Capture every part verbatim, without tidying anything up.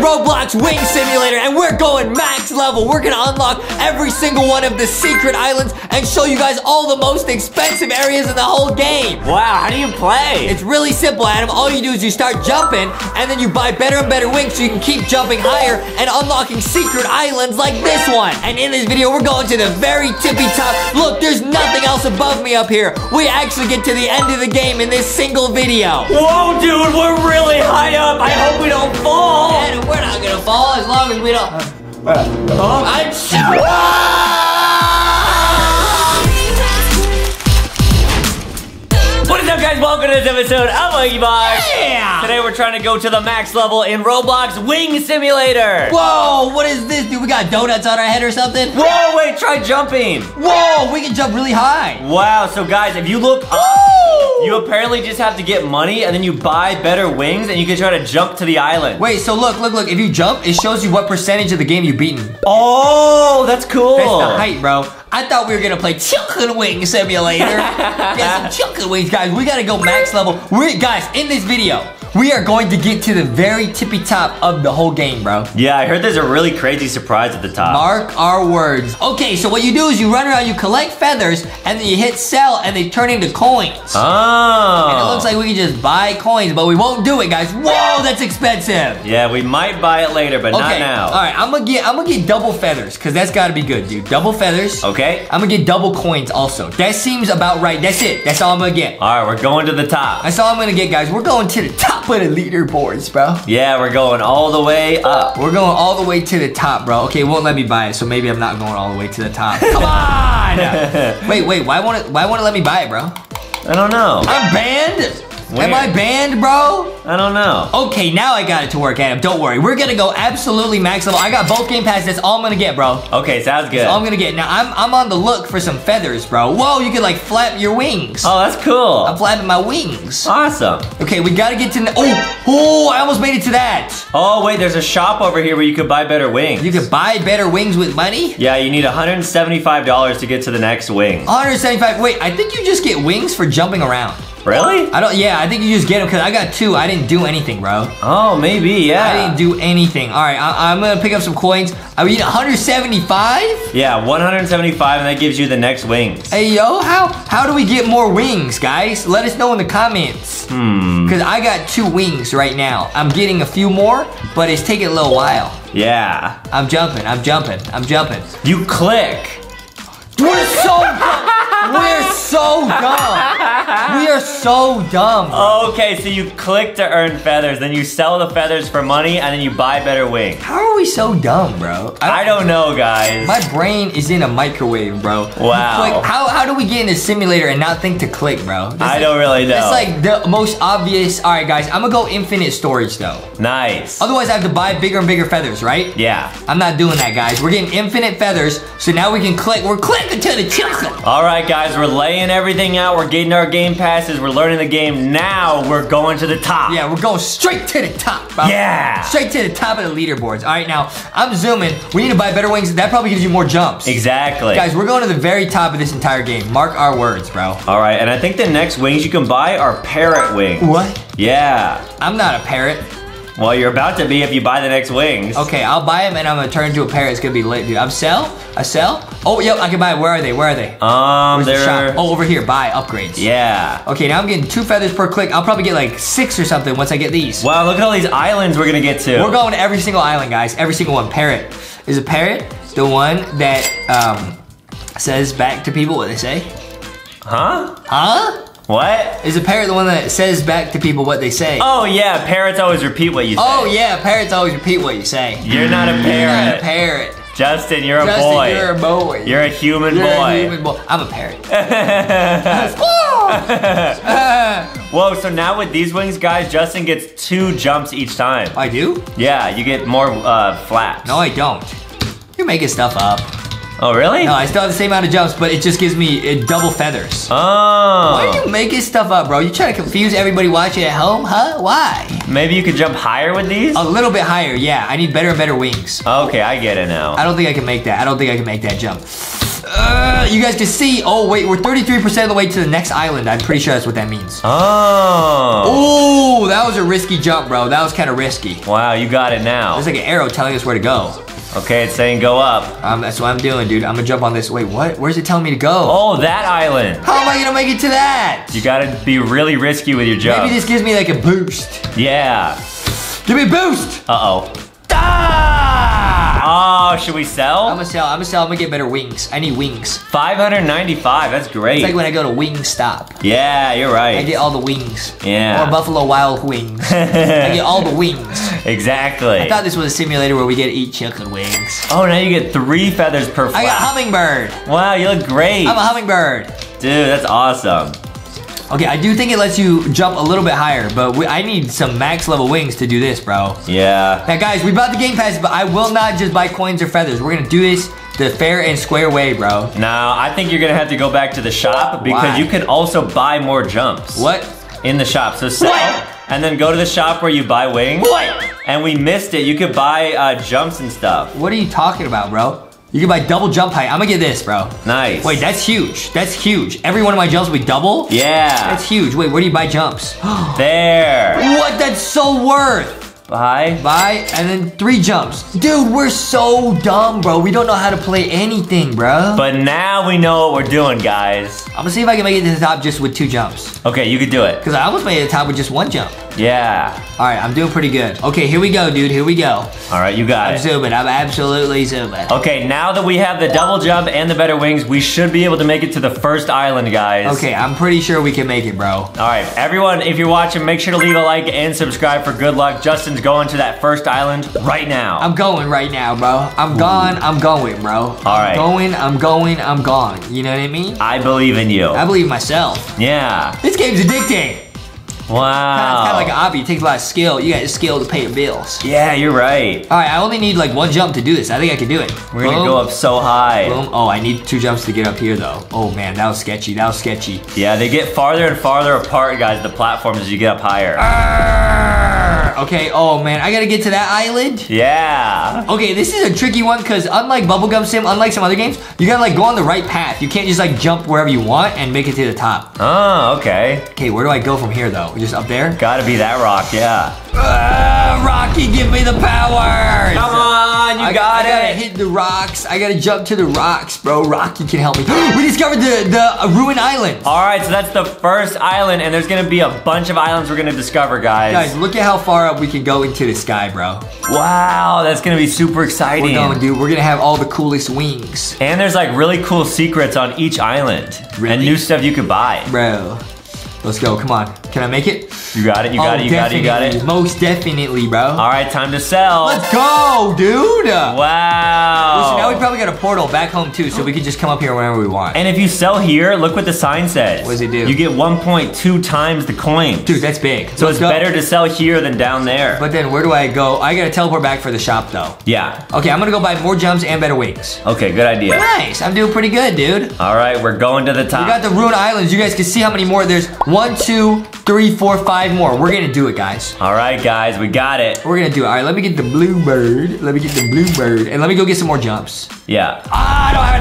Roblox Wing Simulator, and we're going max level. We're gonna unlock every single one of the secret islands and show you guys all the most expensive areas in the whole game. Wow, how do you play? It's really simple, Adam. All you do is you start jumping, and then you buy better and better wings so you can keep jumping higher and unlocking secret islands like this one. And in this video, we're going to the very tippy top. Look, there's nothing else above me up here. We actually get to the end of the game in this single video. Whoa, dude, we're really high up. I hope we don't fall. Adam, we're not gonna fall as long as we don't. Oh, I'm sure. Guys, welcome to this episode of LankyBox. Yeah! Today we're trying to go to the max level in Roblox Wing Simulator. Whoa, what is this, dude? We got donuts on our head or something? Whoa, wait, try jumping. Whoa, we can jump really high. Wow, so guys, if you look up, Woo! You apparently just have to get money and then you buy better wings and you can try to jump to the island. Wait, so look, look, look, if you jump, it shows you what percentage of the game you've beaten. Oh, that's cool. That's the height, bro. I thought we were gonna play Chicken Wing Simulator. Get some chicken wings, guys. We gotta go max level. We're, guys, in this video, we are going to get to the very tippy top of the whole game, bro. Yeah, I heard there's a really crazy surprise at the top. Mark our words. Okay, so what you do is you run around, you collect feathers, and then you hit sell, and they turn into coins. Oh. And it looks like we can just buy coins, but we won't do it, guys. Whoa, that's expensive. Yeah, we might buy it later, but okay. Not now. All right, I'm gonna get, I'm gonna get double feathers, because that's gotta be good, dude. Double feathers. Okay. I'm gonna get double coins also. That seems about right. That's it. That's all I'm gonna get. All right, we're going to the top. That's all I'm gonna get, guys. We're going to the top. Put a leaderboards, bro. Yeah, we're going all the way up. We're going all the way to the top, bro. Okay, it won't let me buy it, so maybe I'm not going all the way to the top. Come on! Wait, wait, why won't it, why won't it let me buy it, bro? I don't know. I'm banned? Where? Am I banned, bro? I don't know. Okay, now I got it to work, Adam. Don't worry. We're gonna go absolutely max level. I got both game passes. That's all I'm gonna get, bro. Okay, sounds good. That's all I'm gonna get. Now, I'm, I'm on the look for some feathers, bro. Whoa, you can, like, flap your wings. Oh, that's cool. I'm flapping my wings. Awesome. Okay, we gotta get to... Oh, oh, I almost made it to that. Oh, wait, there's a shop over here where you could buy better wings. You could buy better wings with money? Yeah, you need one hundred seventy-five dollars to get to the next wing. one hundred seventy-five dollars. Wait, I think you just get wings for jumping around. Really? I don't, yeah, I think you just get them because I got two. I didn't do anything, bro. Oh, maybe, yeah. I didn't do anything. All right, I, I'm going to pick up some coins. I mean, one hundred seventy-five? Yeah, one hundred seventy-five, and that gives you the next wings. Hey, yo, how, how do we get more wings, guys? Let us know in the comments. Hmm. Because I got two wings right now. I'm getting a few more, but it's taking a little while. Yeah. I'm jumping, I'm jumping, I'm jumping. You click. We're so dumb. We're so dumb. We are so dumb. Bro. Okay, so you click to earn feathers, then you sell the feathers for money, and then you buy better wings. How are we so dumb, bro? I don't, I don't know, guys. My brain is in a microwave, bro. Wow. Click, how, how do we get in a simulator and not think to click, bro? That's I like, don't really know. That's like the most obvious. All right, guys, I'm gonna go infinite storage, though. Nice. Otherwise, I have to buy bigger and bigger feathers, right? Yeah. I'm not doing that, guys. We're getting infinite feathers, so now we can click. We're clicking. All right, guys, we're laying everything out. We're getting our game passes. We're learning the game. Now we're going to the top. Yeah, we're going straight to the top, bro. Yeah. Straight to the top of the leaderboards. All right, now, I'm zooming. We need to buy better wings. That probably gives you more jumps. Exactly. Guys, we're going to the very top of this entire game. Mark our words, bro. All right, and I think the next wings you can buy are parrot wings. What? Yeah. I'm not a parrot. Well, you're about to be if you buy the next wings. Okay, I'll buy them and I'm gonna turn into a parrot. It's gonna be lit, dude. I'm sell, I sell. Oh, yep, I can buy it. Where are they? Where are they? Um, they're... The oh, over here, buy upgrades. Yeah. Okay, now I'm getting two feathers per click. I'll probably get like six or something once I get these. Wow, look at all these islands we're gonna get to. We're going to every single island, guys. Every single one. Parrot. Is a parrot the one that um, says back to people what they say? Huh? Huh? What? Is a parrot the one that says back to people what they say? Oh, yeah. Parrots always repeat what you say. Oh, yeah. Parrots always repeat what you say. You're not a parrot. You're not a parrot. Justin, you're Justin, a boy. Justin, you're a boy. You're a human you're boy. You're a human boy. I'm a parrot. Whoa, so now with these wings, guys, Justin gets two jumps each time. I do? Yeah, you get more uh, flaps. No, I don't. You're making stuff up. Oh, really? No, I still have the same amount of jumps, but it just gives me it, double feathers. Oh. Why are you making stuff up, bro? You trying to confuse everybody watching at home, huh? Why? Maybe you could jump higher with these? A little bit higher, yeah. I need better and better wings. Okay, I get it now. I don't think I can make that. I don't think I can make that jump. Uh, you guys can see. Oh, wait, we're thirty-three percent of the way to the next island. I'm pretty sure that's what that means. Oh. Oh, that was a risky jump, bro. That was kind of risky. Wow, you got it now. There's like an arrow telling us where to go. Okay, it's saying go up. Um, that's what I'm doing, dude. I'm gonna jump on this. Wait, what? Where's it telling me to go? Oh, that island. How am I gonna make it to that? You gotta be really risky with your jump. Maybe this gives me like a boost. Yeah. Give me a boost. Uh-oh. Ah! Oh, should we sell? I'm gonna sell. I'm gonna sell. I'm gonna get better wings. I need wings. five hundred ninety-five. That's great. It's like when I go to Wingstop. Yeah, you're right. I get all the wings. Yeah. Or Buffalo Wild Wings. I get all the wings. Exactly. I thought this was a simulator where we get to eat chicken wings. Oh, now you get three feathers per flag. I got a hummingbird. Wow, you look great. I'm a hummingbird. Dude, that's awesome. Okay, I do think it lets you jump a little bit higher, but we, I need some max level wings to do this, bro. Yeah. Now, guys, we bought the game pass, but I will not just buy coins or feathers. We're gonna do this the fair and square way, bro. No, I think you're gonna have to go back to the shop because Why? you can also buy more jumps. What? In the shop. So sell what? and then go to the shop where you buy wings. What? And we missed it. You could buy uh, jumps and stuff. What are you talking about, bro? You can buy double jump height. I'm gonna get this, bro. Nice. Wait, that's huge. That's huge. Every one of my jumps will be double? Yeah. That's huge. Wait, where do you buy jumps? There. What? That's so worth. Buy. Buy, and then three jumps. Dude, we're so dumb, bro. We don't know how to play anything, bro. But now we know what we're doing, guys. I'm gonna see if I can make it to the top just with two jumps. Okay, you could do it. Because I almost made it to the top with just one jump. Yeah. All right, I'm doing pretty good. Okay, here we go, dude. Here we go. All right, you got it. I'm zooming. I'm absolutely zooming. Okay, now that we have the double jump and the better wings, we should be able to make it to the first island, guys. Okay, I'm pretty sure we can make it, bro. All right, everyone, if you're watching, make sure to leave a like and subscribe for good luck. Justin's going to that first island right now. I'm going right now, bro. I'm gone. I'm going, bro. All right. I'm going. I'm going. I'm gone. You know what I mean? I believe in you. I believe in myself. Yeah. This game's addicting. Wow. It's kind of like an hobby. It takes a lot of skill. You got skill to pay your bills. Yeah, you're right. All right, I only need like one jump to do this. I think I can do it. We're going to go up so high. Boom. Oh, I need two jumps to get up here, though. Oh, man, that was sketchy. That was sketchy. Yeah, they get farther and farther apart, guys, the platforms as you get up higher. Arrgh. Okay, oh, man, I got to get to that island? Yeah. Okay, this is a tricky one because unlike Bubblegum Sim, unlike some other games, you got to like go on the right path. You can't just like jump wherever you want and make it to the top. Oh, okay. Okay, where do I go from here, though? Just up there? Gotta be that rock, yeah. Uh, Rocky, give me the power! Come on, you I, got I it! I gotta hit the rocks. I gotta jump to the rocks, bro. Rocky can help me. We discovered the, the ruined island. All right, so that's the first island, and there's gonna be a bunch of islands we're gonna discover, guys. Guys, look at how far up we can go into the sky, bro. Wow, that's gonna be super exciting. We're going, dude. We're gonna have all the coolest wings. And there's like really cool secrets on each island. Really? And new stuff you could buy. Bro. Let's go, come on. Can I make it? You got it, you got oh, it, you got it, you got it. Most definitely, bro. All right, time to sell. Let's go, dude. Wow. Listen, now we probably got a portal back home too, so we can just come up here whenever we want. And if you sell here, look what the sign says. What does it do? You get one point two times the coin. Dude, that's big. So Let's it's go. better to sell here than down there. But then where do I go? I gotta teleport back for the shop though. Yeah. Okay, I'm gonna go buy more jumps and better wings. Okay, good idea. Nice, I'm doing pretty good, dude. All right, we're going to the top. We got the ruined islands. You guys can see how many more there's. One, two, three, four, five more. We're gonna do it, guys. All right, guys, we got it. We're gonna do it. All right, let me get the blue bird. Let me get the blue bird, and let me go get some more jumps. Yeah. Ah, I don't have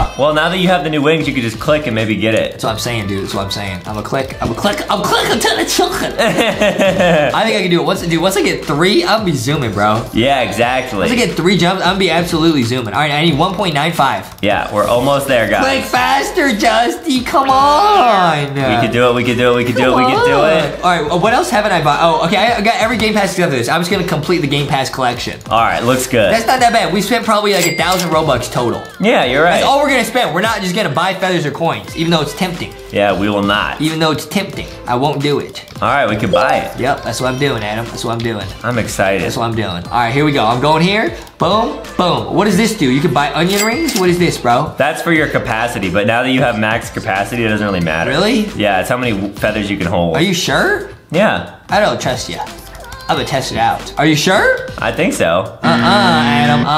enough. Well, now that you have the new wings, you can just click and maybe get it. That's what I'm saying, dude. That's what I'm saying. I'm gonna click. I'm gonna click. I'm clicking to the children. I think I can do it. Once, dude, once I get three, I'll be zooming, bro. Yeah, exactly. Once I get three jumps, I'll be absolutely zooming. All right, I need one point nine five. Yeah, we're almost there, guys. Click faster, Justy. Come on. We could do it. We could do it, we could do it, we could do it. All right, what else haven't I bought? Oh, okay, I got every Game Pass together. This. I'm just gonna complete the Game Pass collection. All right, looks good. That's not that bad. We spent probably like a thousand Robux total. Yeah, you're right. That's all we're gonna spend. We're not just gonna buy feathers or coins, even though it's tempting. Yeah, we will not. Even though it's tempting, I won't do it. All right, we can buy it. Yep, that's what I'm doing, Adam. That's what I'm doing. I'm excited. That's what I'm doing. All right, here we go. I'm going here. Boom, boom. What does this do? You can buy onion rings? What is this, bro? That's for your capacity, but now that you have max capacity, it doesn't really matter. Really? Yeah, it's how many feathers you can hold. Are you sure? Yeah. I don't trust you. I'm gonna test it out. Are you sure? I think so. Uh-uh, Adam. Uh-uh,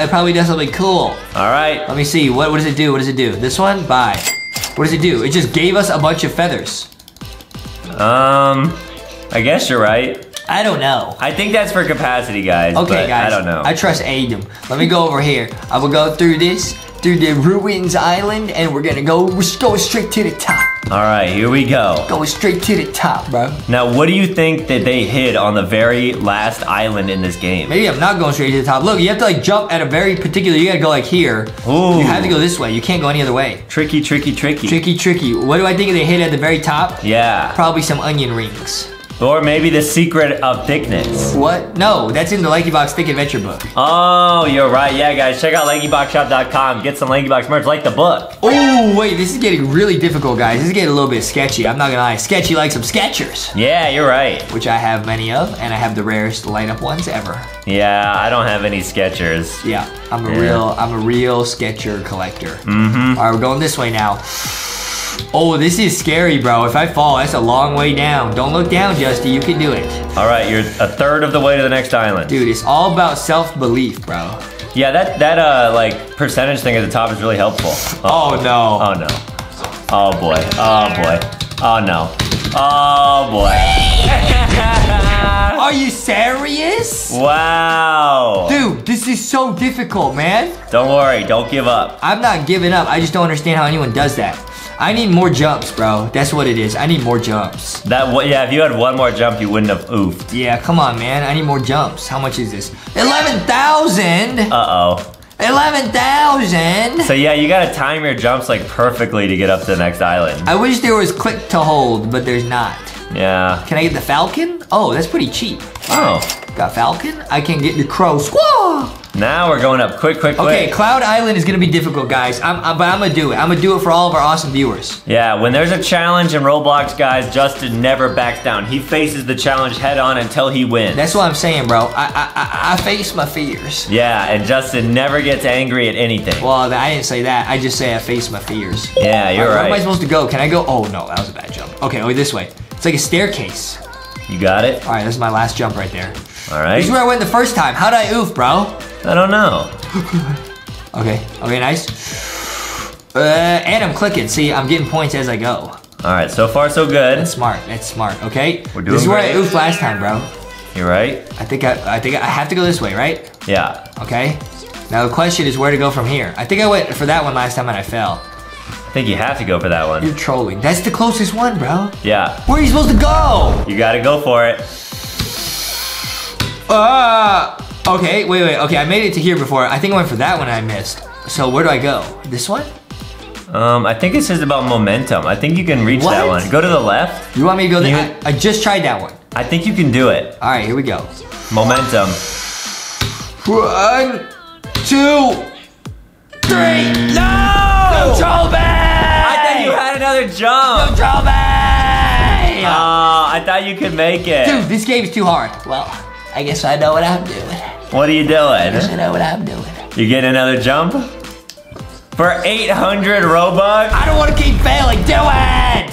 uh-uh. It probably does something cool. All right. Let me see. What, what does it do? What does it do? This one? Buy. What does it do? It just gave us a bunch of feathers. Um, I guess you're right. I don't know. I think that's for capacity, guys. Okay, guys. I don't know. I trust Adam. Let me go over here. I will go through this. through the ruins island, and we're gonna go, let's go straight to the top. All right, here we go. Go straight to the top, bro. Now, what do you think that they hid on the very last island in this game? Maybe I'm not going straight to the top. Look, you have to like jump at a very particular, you gotta go like here. Ooh. You have to go this way. You can't go any other way. Tricky, tricky, tricky. Tricky, tricky. What do I think they hid at the very top? Yeah. Probably some onion rings. Or maybe the secret of thickness. What? No, that's in the LankyBox Thick Adventure book. Oh, you're right. Yeah, guys, check out lanky box shop dot com. Get some LankyBox merch, like the book. Oh, wait, this is getting really difficult, guys. This is getting a little bit sketchy. I'm not gonna lie. Sketchy like some Skechers. Yeah, you're right. Which I have many of, and I have the rarest lineup ones ever. Yeah, I don't have any Skechers. Yeah, I'm a yeah. real, I'm a real Skecher collector. Mm-hmm. All right, we're going this way now. Oh, this is scary, bro. If I fall, that's a long way down. Don't look down, Justy. You can do it. All right, you're a third of the way to the next island. Dude, it's all about self-belief, bro. Yeah, that, that uh, like, percentage thing at the top is really helpful. Oh, oh, no. Oh, no. Oh, boy. Oh, boy. Oh, no. Oh, boy. Are you serious? Wow. Dude, this is so difficult, man. Don't worry. Don't give up. I'm not giving up. I just don't understand how anyone does that. I need more jumps, bro. That's what it is. I need more jumps. That yeah, if you had one more jump, you wouldn't have oofed. Yeah, come on, man. I need more jumps. How much is this? eleven thousand! Uh-oh. eleven thousand! So yeah, you gotta time your jumps like perfectly to get up to the next island. I wish there was click to hold, but there's not. Yeah. Can I get the falcon? Oh, that's pretty cheap. Oh. Got falcon? I can get the crow squaw! Now we're going up quick, quick, quick. Okay, Cloud Island is gonna be difficult, guys. I'm, I'm, but I'm gonna do it. I'm gonna do it for all of our awesome viewers. Yeah, when there's a challenge in Roblox, guys, Justin never backs down. He faces the challenge head on until he wins. That's what I'm saying, bro. I, I, I, I face my fears. Yeah, and Justin never gets angry at anything. Well, I didn't say that. I just say I face my fears. Yeah, you're right. Where am I supposed to go? Can I go? Oh no, that was a bad jump. Okay, oh, this way. It's like a staircase. You got it. All right, this is my last jump right there. All right. This is where I went the first time. How'd I oof, bro? I don't know. Okay, okay, nice. Uh, and I'm clicking. See, I'm getting points as I go. All right, so far so good. That's smart, that's smart, okay? We're doing This is great. Where I oofed last time, bro. You're right. I think I, I think I have to go this way, right? Yeah. Okay, now the question is where to go from here. I think I went for that one last time and I fell. I think you have to go for that one. You're trolling. That's the closest one, bro. Yeah. Where are you supposed to go? You gotta go for it. Uh, okay, wait, wait, okay, I made it to here before. I think I went for that one and I missed. So where do I go? This one? Um, I think it says about momentum. I think you can reach what? that one. Go to the left. You want me to go there? You... I, I just tried that one. I think you can do it. All right, here we go. Momentum. One, two, three. No! No drawback! Another jump. No trouble. Oh, I thought you could make it. Dude, this game's too hard. Well, I guess I know what I'm doing. What are you doing? I guess I know what I'm doing. You get another jump? For eight hundred Robux? I don't want to keep failing. Do it!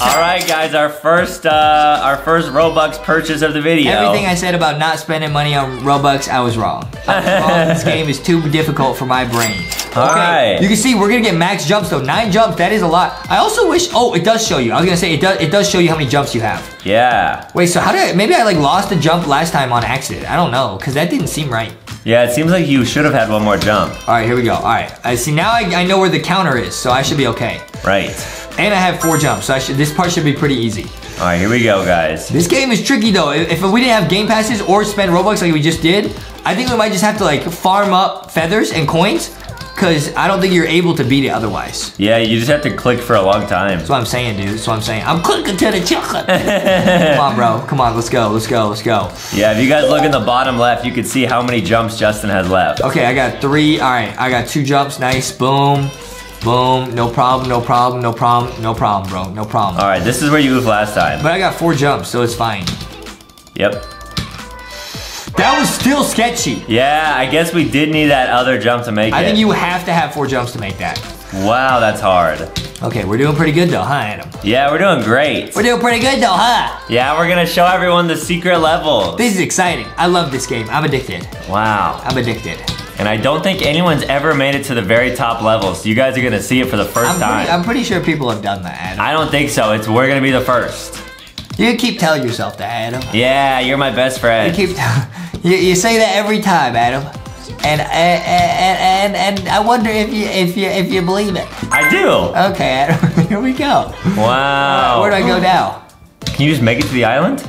All right, guys, our first uh, our first Robux purchase of the video. Everything I said about not spending money on Robux, I was wrong. I was wrong. This game is too difficult for my brain. All okay, right. You can see we're gonna get max jumps though. Nine jumps, that is a lot. I also wish. Oh, it does show you. I was gonna say it does. It does show you how many jumps you have. Yeah. Wait. So how did I, maybe I like lost a jump last time on accident? I don't know, cause that didn't seem right. Yeah, it seems like you should have had one more jump. All right, here we go. All right, I see now I, I know where the counter is, so I should be okay. Right. And I have four jumps, so I should, this part should be pretty easy. All right, here we go, guys. This game is tricky though. If, if we didn't have game passes or spend Robux like we just did, I think we might just have to like farm up feathers and coins, cause I don't think you're able to beat it otherwise. Yeah, you just have to click for a long time. That's what I'm saying, dude. That's what I'm saying. I'm clicking to the chocolate. Come on, bro. Come on, let's go, let's go, let's go. Yeah, if you guys look in the bottom left, you can see how many jumps Justin has left. Okay, I got three. All right, I got two jumps. Nice, boom. Boom, no problem, no problem, no problem, no problem, bro, no problem. All right, this is where you moved last time. But I got four jumps, so it's fine. Yep. That was still sketchy. Yeah, I guess we did need that other jump to make I it. I think you have to have four jumps to make that. Wow, that's hard. Okay, we're doing pretty good though, huh, Adam? Yeah, we're doing great. We're doing pretty good though, huh? Yeah, we're gonna show everyone the secret level. This is exciting. I love this game. I'm addicted. Wow. I'm addicted. And I don't think anyone's ever made it to the very top level, so you guys are gonna see it for the first I'm time. Pretty, I'm pretty sure people have done that, Adam. I don't think so. It's we're gonna be the first. You keep telling yourself that, Adam. Yeah, you're my best friend. You keep. You, you say that every time, Adam. and and and, and I wonder if you if you if you believe it. I do. Okay, here we go. Wow. Uh, where do I go now? Can you just make it to the island?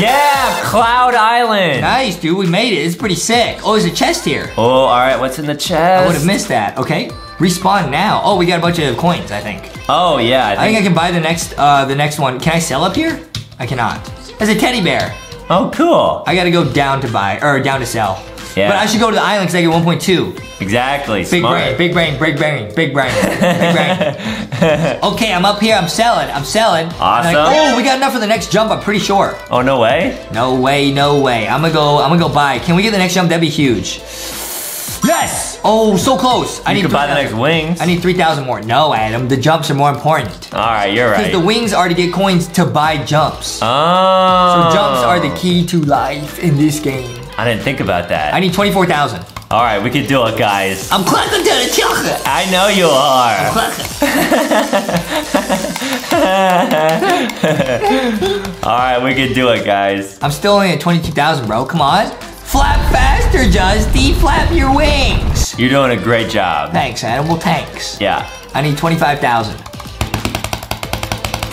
Yeah, Cloud Island. Nice, dude, we made it. It's pretty sick. Oh, there's a chest here. Oh, all right, what's in the chest? I would have missed that, okay. Respawn now. Oh, we got a bunch of coins, I think. Oh, yeah. I think I, think I can buy the next uh, the next one. Can I sell up here? I cannot. There's a teddy bear. Oh, cool. I gotta go down to buy, or down to sell. Yeah. But I should go to the island because I get one point two. Exactly, big smart. Brain, big brain, big brain, big brain, big brain. Okay, I'm up here, I'm selling, I'm selling. Awesome. Like, oh, we got enough for the next jump, I'm pretty sure. Oh, no way? No way, no way. I'm gonna go, I'm gonna go buy. Can we get the next jump? That'd be huge. Yes! Oh, so close. I you need to buy the next wings. I need three thousand more. No, Adam, the jumps are more important. All right, you're right. Because the wings are to get coins to buy jumps. Oh. So jumps are the key to life in this game. I didn't think about that. I need twenty-four thousand. All right, we can do it, guys. I'm clucking to the chocolate. I know you are. I'm clucking. All right, we can do it, guys. I'm still only at twenty-two thousand, bro. Come on. Flap faster, Justy. Flap your wings. You're doing a great job. Thanks, Adam. Well, thanks. Yeah. I need twenty-five thousand.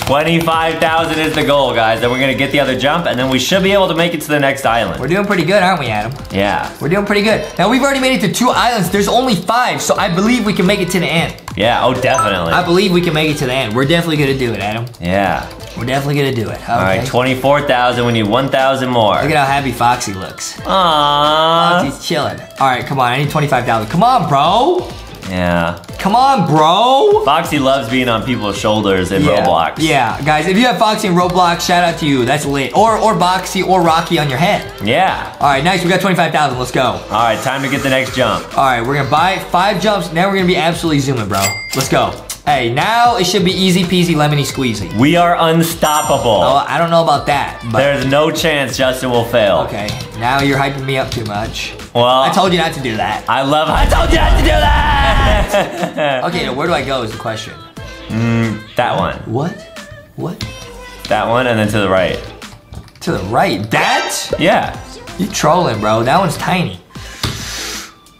twenty-five thousand is the goal, guys. Then we're gonna get the other jump, and then we should be able to make it to the next island. We're doing pretty good, aren't we, Adam? Yeah. We're doing pretty good. Now, we've already made it to two islands. There's only five, so I believe we can make it to the end. Yeah, oh, definitely. I believe we can make it to the end. We're definitely gonna do it, Adam. Yeah. We're definitely gonna do it. Okay. All right, twenty-four thousand. We need one thousand more. Look at how happy Foxy looks. Aww. Foxy's chilling. All right, come on. I need twenty-five thousand. Come on, bro. Yeah. Come on, bro. Foxy loves being on people's shoulders in yeah. Roblox. Yeah, guys, if you have Foxy in Roblox, shout out to you. That's lit. Or or Boxy or Rocky on your head. Yeah. All right, nice. We got twenty-five thousand. Let's go. All right, time to get the next jump. All right, we're going to buy five jumps. Now we're going to be absolutely zooming, bro. Let's go. Hey, now it should be easy peasy, lemony squeezy. We are unstoppable. Oh, I don't know about that. But there's no chance Justin will fail. Okay, now you're hyping me up too much. Well, I told you not to do that. I love it. I told you not to do that! Okay, now where do I go is the question. Mm, that one. What? What? That one and then to the right. To the right? That? Yeah. You're trolling, bro. That one's tiny.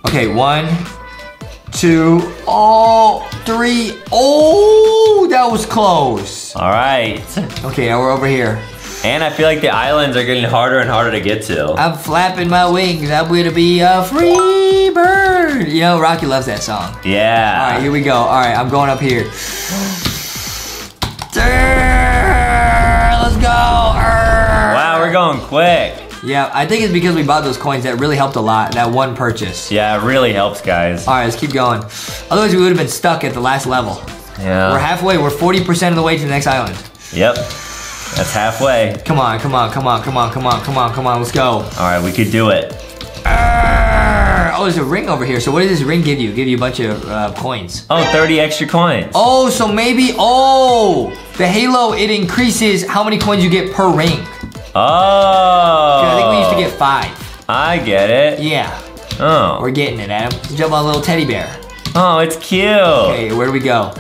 Okay, one. Two, oh, three. Oh, that was close. All right. Okay, now we're over here. And I feel like the islands are getting harder and harder to get to. I'm flapping my wings. I'm going to be a free bird. You know, Rocky loves that song. Yeah. All right, here we go. All right, I'm going up here. Let's go. Wow, we're going quick. Yeah, I think it's because we bought those coins. That really helped a lot, that one purchase. Yeah, it really helps, guys. All right, let's keep going. Otherwise, we would have been stuck at the last level. Yeah. We're halfway. We're forty percent of the way to the next island. Yep. That's halfway. Come on, come on, come on, come on, come on, come on, come on. Let's go. All right, we could do it. Arrgh. Oh, there's a ring over here. So what does this ring give you? Give you a bunch of uh, coins. Oh, thirty extra coins. Oh, so maybe, oh, the halo, it increases how many coins you get per ring. Oh. Dude, I think we used to get five. I get it. Yeah. Oh. We're getting it, Adam. Jump on a little teddy bear. Oh, it's cute. Okay, where do we go?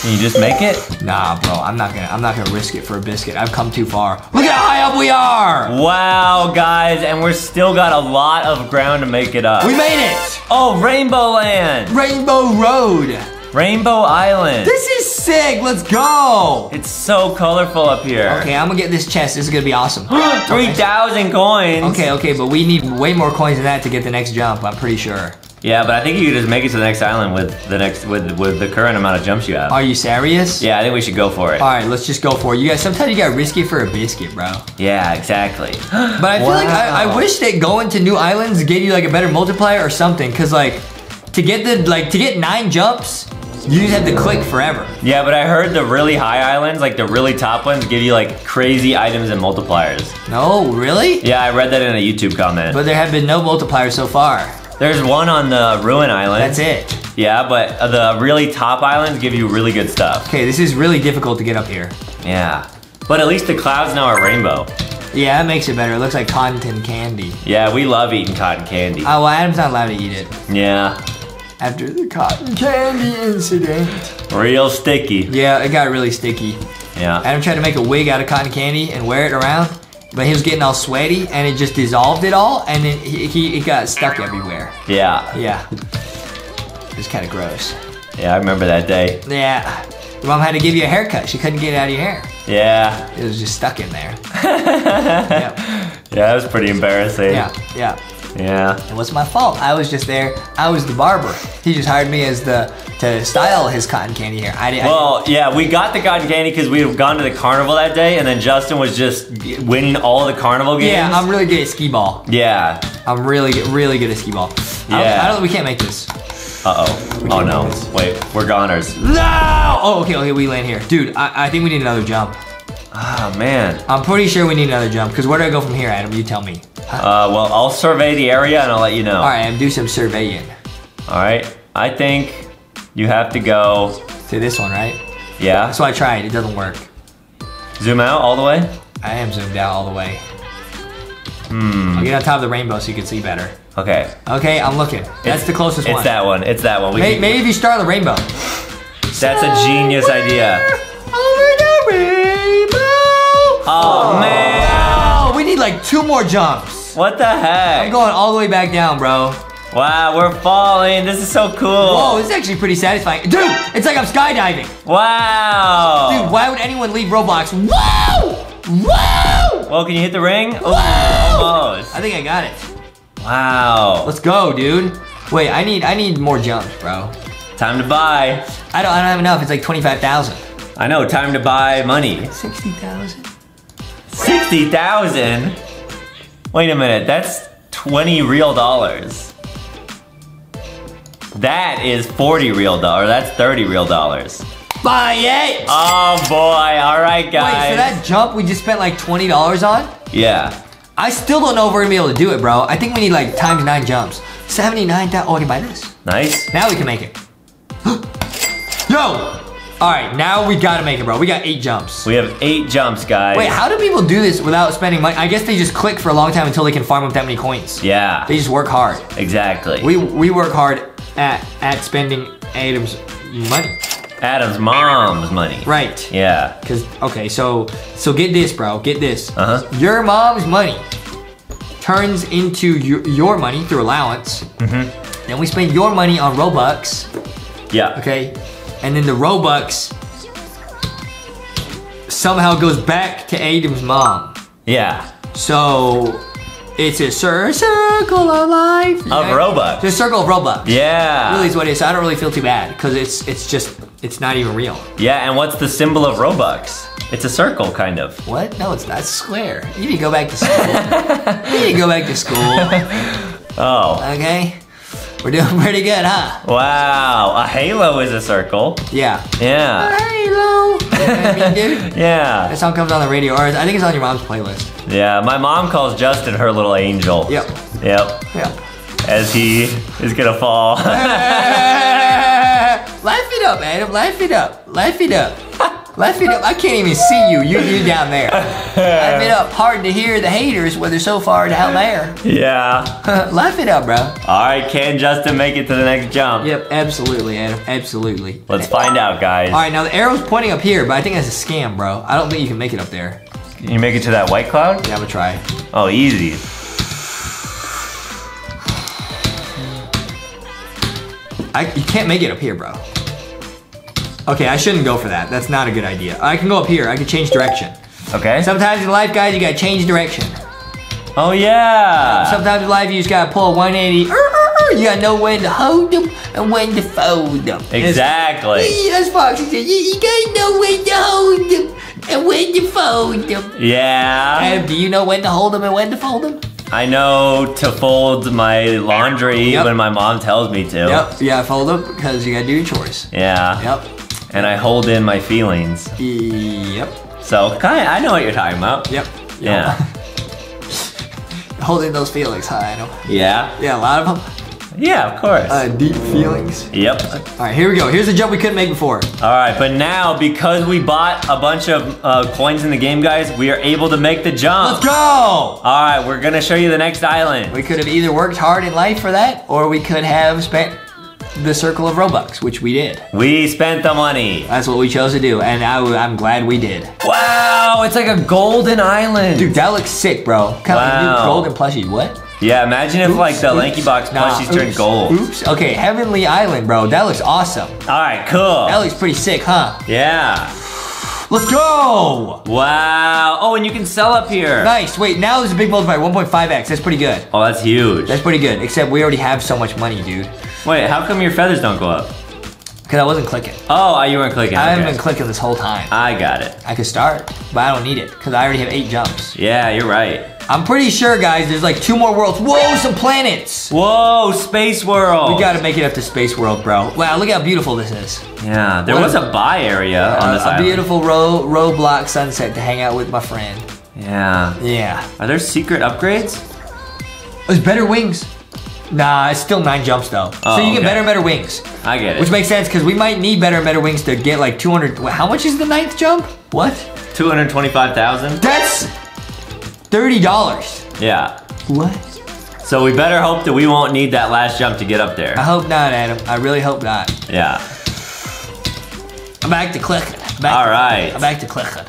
Can you just make it? Nah, bro. I'm not gonna. I'm not gonna risk it for a biscuit. I've come too far. Look at how high up we are. Wow, guys, and we're still got a lot of ground to make it up. We made it. Oh, Rainbow Land. Rainbow Road. Rainbow Island. This is sick. Let's go. It's so colorful up here. Okay, I'm gonna get this chest. This is gonna be awesome. three thousand coins. Okay, okay, but we need way more coins than that to get the next jump, I'm pretty sure. Yeah, but I think you can just make it to the next island with the next with with the current amount of jumps you have. Are you serious? Yeah, I think we should go for it. All right, let's just go for it. You guys, sometimes you gotta risk it for a biscuit, bro. Yeah, exactly. But I feel wow. like I, I wish that going to new islands gave you like a better multiplier or something, cause like to get the like to get nine jumps. You just had to click forever. Yeah, but I heard the really high islands, like the really top ones, give you like crazy items and multipliers. No, really? Yeah, I read that in a YouTube comment. But there have been no multipliers so far. There's one on the Ruin Island. That's it. Yeah, but the really top islands give you really good stuff. Okay, this is really difficult to get up here. Yeah, but at least the clouds now are rainbow. Yeah, that makes it better. It looks like cotton candy. Yeah, we love eating cotton candy. Oh, well, Adam's not allowed to eat it. Yeah. After the cotton candy incident. Real sticky. Yeah, it got really sticky. Yeah. Adam tried to make a wig out of cotton candy and wear it around. But he was getting all sweaty and it just dissolved it all and then he, he it got stuck everywhere. Yeah. Yeah. It was kind of gross. Yeah, I remember that day. Yeah. Your mom had to give you a haircut. She couldn't get it out of your hair. Yeah. It was just stuck in there. Yep. Yeah, that was pretty embarrassing. Yeah, yeah. Yeah. It was my fault. I was just there. I was the barber. He just hired me as the to style his cotton candy hair. I didn't. Well, I didn't. Yeah, we got the cotton candy because we had gone to the carnival that day, and then Justin was just winning all the carnival games. Yeah, I'm really good at skee ball. Yeah. I'm really, really good at skee ball. Yeah. I don't, I don't, we can't make this. Uh-oh. Oh, no. Wait, we're goners. No! Oh, okay, okay, we land here. Dude, I, I think we need another jump. Ah, man. I'm pretty sure we need another jump, because where do I go from here, Adam? You tell me. Uh, well, I'll survey the area, and I'll let you know. All right, Adam, do some surveying. All right. I think you have to go... to this one, right? Yeah. That's why I tried. It doesn't work. Zoom out all the way? I am zoomed out all the way. Hmm. I'll get on top of the rainbow so you can see better. Okay. Okay, I'm looking. That's it's, the closest it's one. It's that one. It's that one. We maybe, maybe if you start on the rainbow. That's a genius idea. Over the rainbow. Oh, oh man. Wow. We need like two more jumps. What the heck? I'm going all the way back down, bro. Wow, we're falling. This is so cool. Whoa, this is actually pretty satisfying. Dude, it's like I'm skydiving. Wow. Dude, why would anyone leave Roblox? Whoa! Whoa! Well, can you hit the ring? Whoa! Almost. I think I got it. Wow. Let's go, dude. Wait, I need I need more jumps, bro. Time to buy. I don't I don't have enough. It's like twenty-five thousand. I know, time to buy money. sixty thousand. sixty thousand? Wait a minute. That's twenty real dollars. That is forty real dollars. That's thirty real dollars. Buy it. Oh boy. All right, guys. Wait, so that jump we just spent like twenty dollars on? Yeah. I still don't know if we're gonna be able to do it, bro. I think we need like times nine jumps. seventy-nine thousand, oh, I can buy this. Nice. Now we can make it. Yo! All right, now we gotta make it, bro. We got eight jumps. We have eight jumps, guys. Wait, how do people do this without spending money? I guess they just click for a long time until they can farm up that many coins. Yeah. They just work hard. Exactly. We we work hard at, at spending Adam's money. Adam's mom's money. Right. Yeah. Cause okay, so so get this, bro. Get this. Uh huh. Your mom's money turns into your, your money through allowance. Mm-hmm. Then we spend your money on Robux. Yeah. Okay. And then the Robux somehow goes back to Adam's mom. Yeah. So it's a circle of life. Of right? Robux. It's a circle of Robux. Yeah. Really is what it is. So I don't really feel too bad because it's it's just. It's not even real. Yeah, and what's the symbol of Robux? It's a circle, kind of. What? No, it's not. It's square. You need to go back to school. You need to go back to school. Oh. Okay. We're doing pretty good, huh? Wow. A halo is a circle. Yeah. Yeah. A halo. You know what I mean, dude? Yeah. That song comes on the radio. Or I think it's on your mom's playlist. Yeah. My mom calls Justin her little angel. Yep. Yep. Yep. As he is gonna fall. Laugh it up, Adam. Laugh it up. Laugh it up. Laugh it up. I can't even see you. You, you down there. Laugh it up. Hard to hear the haters when they're so far down there. Yeah. Laugh it up, bro. All right. Can Justin make it to the next jump? Yep. Absolutely, Adam. Absolutely. Let's find out, guys. All right. Now, the arrow's pointing up here, but I think that's a scam, bro. I don't think you can make it up there. Can you make it to that white cloud? Yeah, I'm going to try. Oh, easy. I, you can't make it up here, bro. Okay, I shouldn't go for that. That's not a good idea. I can go up here. I can change direction. Okay. Sometimes in life, guys, you gotta change direction. Oh, yeah. Um, sometimes in life, you just gotta pull a one eighty. Er, er, er. You gotta know when to hold them and when to fold them. Exactly. That's Foxy said. You, you gotta know when to hold them and when to fold them. Yeah. Adam, do you know when to hold them and when to fold them? I know to fold my laundry yep. when my mom tells me to. Yep, yeah, fold them because you gotta do your chores. Yeah. Yep. And I hold in my feelings. Yep. So, kind of, I know what you're talking about. Yep. yep. Yeah. Holding those feelings, huh, I know. Yeah. Yeah, a lot of them. Yeah, of course. Uh, deep feelings. Yep. All right, here we go. Here's a jump we couldn't make before. All right, but now, because we bought a bunch of uh, coins in the game, guys, we are able to make the jump. Let's go! All right, we're gonna show you the next island. We could have either worked hard in life for that, or we could have spent the circle of Robux, which we did. We spent the money. That's what we chose to do, and I, I'm glad we did. Wow, it's like a golden island. Dude, that looks sick, bro. Kind wow. of like new golden plushie, what? Yeah, imagine if oops, like the LankyBox plushies nah, turned gold. Oops, okay, Heavenly Island, bro. That looks awesome. All right, cool. That looks pretty sick, huh? Yeah. Let's go! Wow. Oh, and you can sell up here. Nice. Wait, now there's a big multiplier, one point five X. That's pretty good. Oh, that's huge. That's pretty good, except we already have so much money, dude. Wait, how come your feathers don't go up? Because I wasn't clicking. Oh, you weren't clicking. I okay. haven't been clicking this whole time. I got it. I could start, but I don't need it because I already have eight jumps. Yeah, you're right. I'm pretty sure, guys, there's like two more worlds. Whoa, some planets. Whoa, space world. We got to make it up to space world, bro. Wow, look how beautiful this is. Yeah, there what was a, a buy area uh, on this a island. A beautiful ro Roblox sunset to hang out with my friend. Yeah. Yeah. Are there secret upgrades? There's better wings. Nah, it's still nine jumps though. Oh, so you get okay. better and better wings. I get it. Which makes sense because we might need better and better wings to get like two hundred. How much is the ninth jump? What? two hundred twenty-five thousand. That's thirty dollars. Yeah. What? So we better hope that we won't need that last jump to get up there. I hope not, Adam. I really hope not. Yeah. I'm back to clicking. Back All to right. Clicking. I'm back to clicking.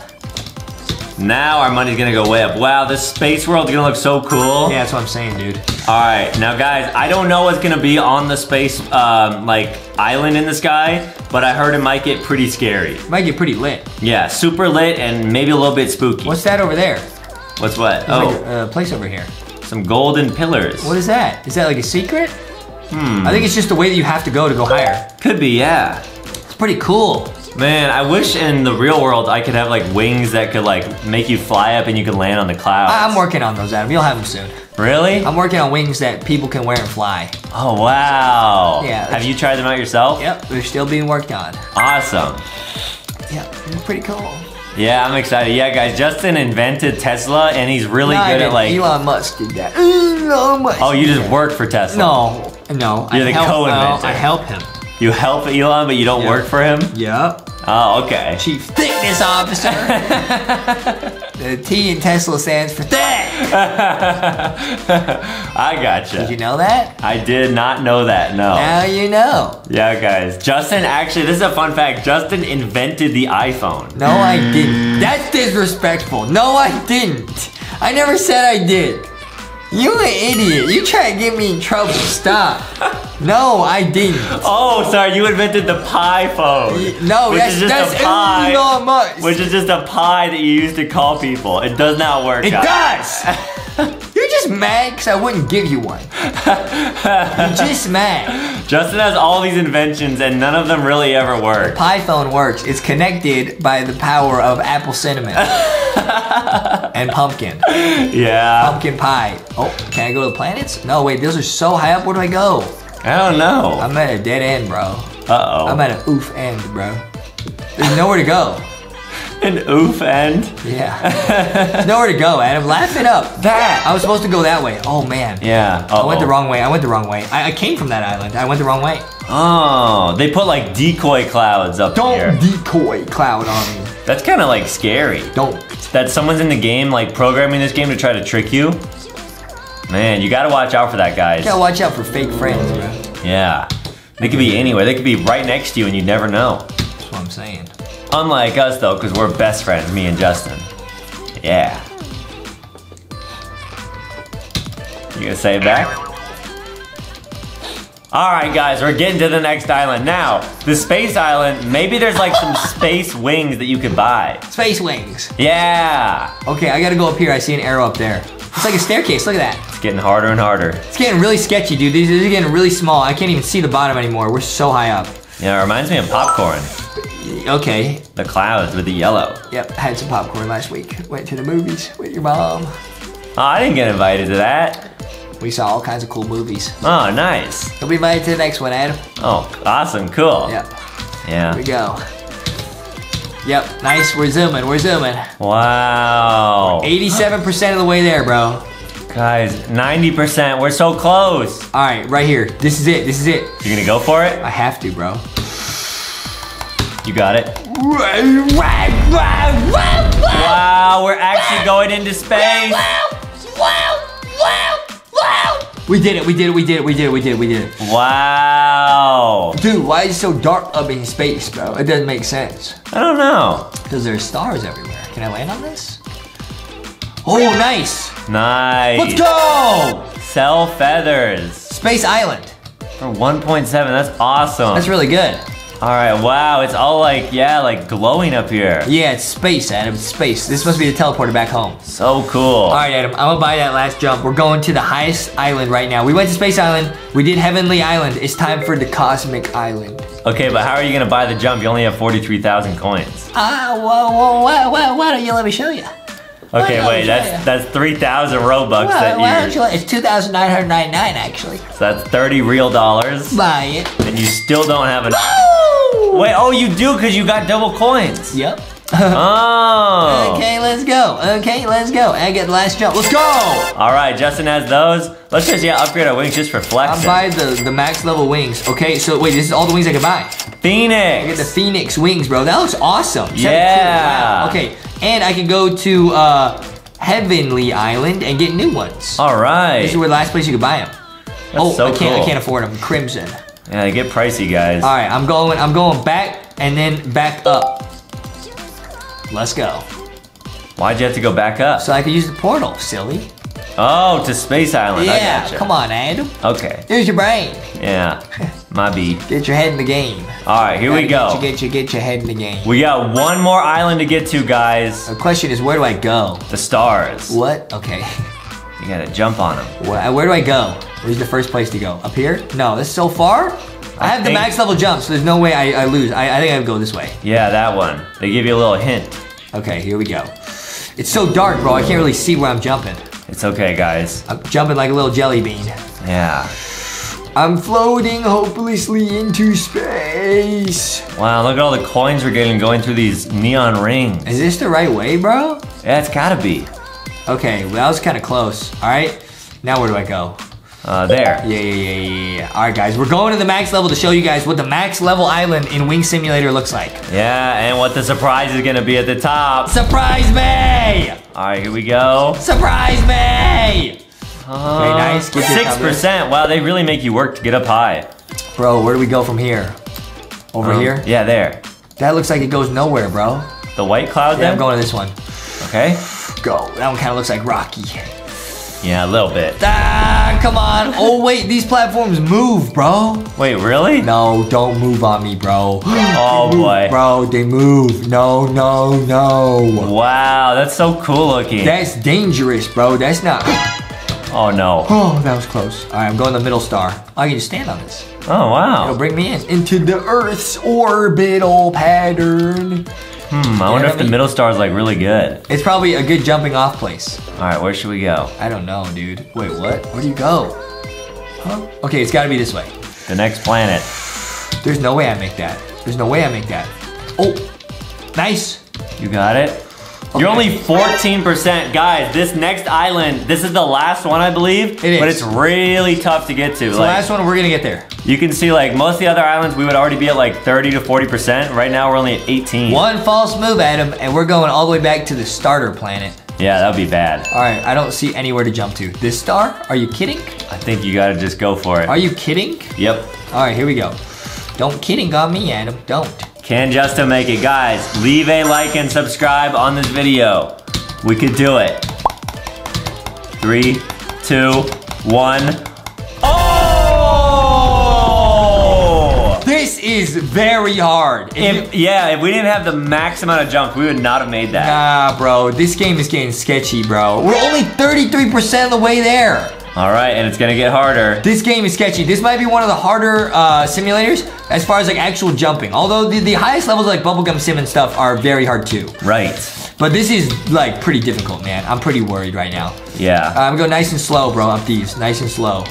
Now our money's gonna go way up. Wow, this space world is gonna look so cool. Yeah, that's what I'm saying, dude. All right, now guys, I don't know what's gonna be on the space, um, like, island in the sky, but I heard it might get pretty scary. It might get pretty lit. Yeah, super lit and maybe a little bit spooky. What's that over there? What's what? There's oh. like a, a place over here. Some golden pillars. What is that? Is that like a secret? Hmm. I think it's just the way that you have to go to go higher. Could be, yeah. It's pretty cool. Man, I wish in the real world I could have like wings that could like make you fly up and you could land on the clouds. I'm working on those, Adam. You'll have them soon. Really? I'm working on wings that people can wear and fly. Oh, wow. Yeah. Have you tried them out yourself? Yep, they're still being worked on. Awesome. Yep, pretty cool. Yeah, I'm excited. Yeah, guys, Justin invented Tesla and he's really no, good at like... Elon Musk did that. Elon Musk. Oh, you just work for Tesla. No, no. You're I the co-inventor. No, I help him. You help Elon, but you don't yep. work for him? Yep. Oh, okay. Chief Thickness Officer. The T in Tesla stands for thick. I gotcha. Did you know that? I did not know that, no. Now you know. Yeah, guys. Justin, actually, this is a fun fact. Justin invented the iPhone. No, I didn't. That's disrespectful. No, I didn't. I never said I did. You an idiot. You try to get me in trouble. Stop. No, I didn't. Oh, sorry. You invented the pie phone. No, that's, is just that's a pie, Elon Musk. Which is just a pie that you use to call people. It does not work. It guys. does. You're just mad because I wouldn't give you one. You're just mad. Justin has all these inventions and none of them really ever work. The pie phone works. It's connected by the power of apple cinnamon. And pumpkin. Yeah. Pumpkin pie. Oh, can I go to the planets? No, wait, those are so high up. Where do I go? I don't know. I'm at a dead end, bro. Uh-oh. I'm at an oof end, bro. There's nowhere to go. An oof end? Yeah. There's nowhere to go, Adam. Laugh it up. That. I was supposed to go that way. Oh, man. Yeah. Uh-oh. I went the wrong way. I went the wrong way. I, I came from that island. I went the wrong way. Oh, they put like decoy clouds up don't here. Don't decoy cloud on me. That's kind of like scary. Don't. That someone's in the game, like programming this game to try to trick you. Man, you gotta watch out for that, guys. You gotta watch out for fake friends, bro. Yeah. They could be anywhere. They could be right next to you and you never know. That's what I'm saying. Unlike us, though, because we're best friends, me and Justin. Yeah. You gonna say it back? All right, guys, we're getting to the next island. Now, the space island, maybe there's like some space wings that you could buy. Space wings. Yeah. Okay, I gotta go up here. I see an arrow up there. It's like a staircase, look at that. It's getting harder and harder. It's getting really sketchy, dude. These are getting really small. I can't even see the bottom anymore. We're so high up. Yeah, it reminds me of popcorn. Okay. The clouds with the yellow. Yep, had some popcorn last week. Went to the movies with your mom. Oh, I didn't get invited to that. We saw all kinds of cool movies. Oh, nice. We'll be invited to the next one, Adam. Oh, awesome, cool. Yep. Yeah. Here we go. Yep, nice, we're zooming, we're zooming. Wow. eighty-seven percent of the way there, bro. Guys, ninety percent, we're so close. All right, right here, this is it, this is it. You're gonna go for it? I have to, bro. You got it. Wow, we're actually going into space. Wow, wow, wow. Wow! We did it, we did it, we did it, we did it, we did it, we did it. Wow. Dude, why is it so dark up in space, bro? It doesn't make sense. I don't know. Because there's stars everywhere. Can I land on this? Oh, nice. Nice. Let's go. Sell feathers. Space Island. For one point seven, that's awesome. That's really good. All right, wow, it's all like, yeah, like glowing up here. Yeah, it's space, Adam, it's space. This must be the teleporter back home. So cool. All right, Adam, I'm gonna buy that last jump. We're going to the highest island right now. We went to Space Island, we did Heavenly Island. It's time for the Cosmic Island. Okay, but how are you gonna buy the jump? You only have forty-three thousand coins. Ah, uh, well, well, well, well, why don't you let me show you? Okay, wait, that's that's three thousand Robux that you... It's two thousand nine hundred ninety-nine, actually. So that's thirty real dollars. Buy it. And you still don't have enough. Wait, oh, you do, because you got double coins. Yep. Oh. Okay, let's go. Okay, let's go. I get the last jump. Let's go. All right, Justin has those. Let's just, yeah, upgrade our wings just for flexing. I'll buy the, the max level wings. Okay, so wait, this is all the wings I can buy. Phoenix. I get the Phoenix wings, bro. That looks awesome. Yeah. Wow. Okay. And I can go to uh, Heavenly Island and get new ones. All right. This is where the last place you can buy them. That's oh, so I can't. Cool. I can't afford them. Crimson. Yeah, they get pricey, guys. All right, I'm going. I'm going back and then back up. Let's go. Why'd you have to go back up? So I could use the portal, silly. Oh, to Space Island. Yeah, I gotcha. Come on, Adam. Okay. Use your brain. Yeah, my beat. Get your head in the game. All right, here we go. Get your, get your, get your head in the game. We got one more island to get to, guys. The question is, where do I go? The stars. What? Okay. You gotta jump on them. Where, where do I go? Where's the first place to go? Up here? No, this is so far? I, I have the max level jump, so there's no way I, I lose. I, I think I would go this way. Yeah, that one. They give you a little hint. Okay, here we go. It's so dark, bro. I can't really see where I'm jumping. It's okay, guys. I'm jumping like a little jelly bean. Yeah. I'm floating hopelessly into space. Wow, look at all the coins we're getting going through these neon rings. Is this the right way, bro? Yeah, it's gotta be. Okay, well, that was kind of close. All right, now where do I go? Uh, there. Yeah, yeah, yeah, yeah, yeah. All right, guys, we're going to the max level to show you guys what the max level island in Wing Simulator looks like. Yeah, and what the surprise is gonna be at the top. Surprise me! All right, here we go. Surprise me! Uh, okay, nice. six percent. Wow, they really make you work to get up high. Bro, where do we go from here? Over um, here? Yeah, there. That looks like it goes nowhere, bro. The white cloud, yeah, then? I'm going to this one. Okay. Go. That one kind of looks like Rocky. Yeah, a little bit. Ah, come on. Oh, wait, these platforms move, bro. Wait, really? No, don't move on me, bro. Oh, move, boy. Bro, they move. No, no, no. Wow, that's so cool looking. That's dangerous, bro. That's not... Oh, no. Oh, that was close. All right, I'm going to the middle star. I can just stand on this. Oh, wow. It'll bring me in. Into the Earth's orbital pattern. Hmm, I wonder if the middle star is like really good. It's probably a good jumping off place. All right, where should we go? I don't know, dude. Wait, what? Where do you go? Huh? Okay, it's gotta be this way. The next planet. There's no way I make that. There's no way I make that. Oh, nice. You got it. Okay. You're only fourteen percent. Guys, this next island, this is the last one, I believe. It is. But it's really tough to get to. It's like, the last one, we're gonna get there. You can see, like, most of the other islands, we would already be at like thirty to forty percent. Right now, we're only at eighteen. One false move, Adam, and we're going all the way back to the starter planet. Yeah, that would be bad. All right, I don't see anywhere to jump to. This star? Are you kidding? I think you gotta just go for it. Are you kidding? Yep. All right, here we go. Don't kidding on me, Adam, don't. Can Justin make it? Guys, leave a like and subscribe on this video. We could do it. Three, two, one. Oh! This is very hard. If, if, yeah, if we didn't have the max amount of jump, we would not have made that. Nah, bro, this game is getting sketchy, bro. We're only thirty-three percent of the way there. All right, and it's gonna get harder. This game is sketchy. This might be one of the harder uh, simulators as far as like actual jumping. Although the, the highest levels like Bubblegum Sim and stuff are very hard too. Right. But this is like pretty difficult, man. I'm pretty worried right now. Yeah. Uh, I'm going nice and slow, bro, up these. Nice and slow.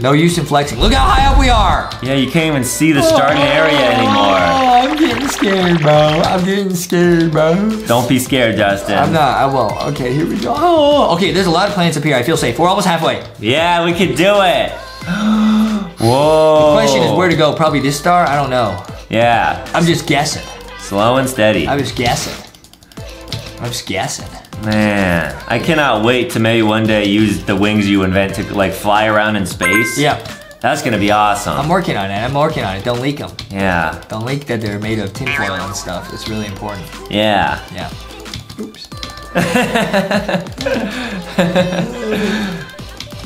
No use in flexing. Look how high up we are. Yeah, you can't even see the starting area anymore. Oh, I'm getting scared, bro. I'm getting scared, bro. Don't be scared, Justin. I'm not. I won't. Okay, here we go. Oh, okay, there's a lot of planets up here. I feel safe. We're almost halfway. Yeah, we could do it. Whoa. The question is where to go. Probably this star? I don't know. Yeah. I'm just guessing. Slow and steady. I'm just guessing. I'm just guessing. Man, I cannot wait to maybe one day use the wings you invent to like fly around in space. Yeah. That's gonna be awesome. I'm working on it, I'm working on it. Don't leak them. Yeah. Don't leak that they're made of tinfoil and stuff. It's really important. Yeah. Yeah. Oops.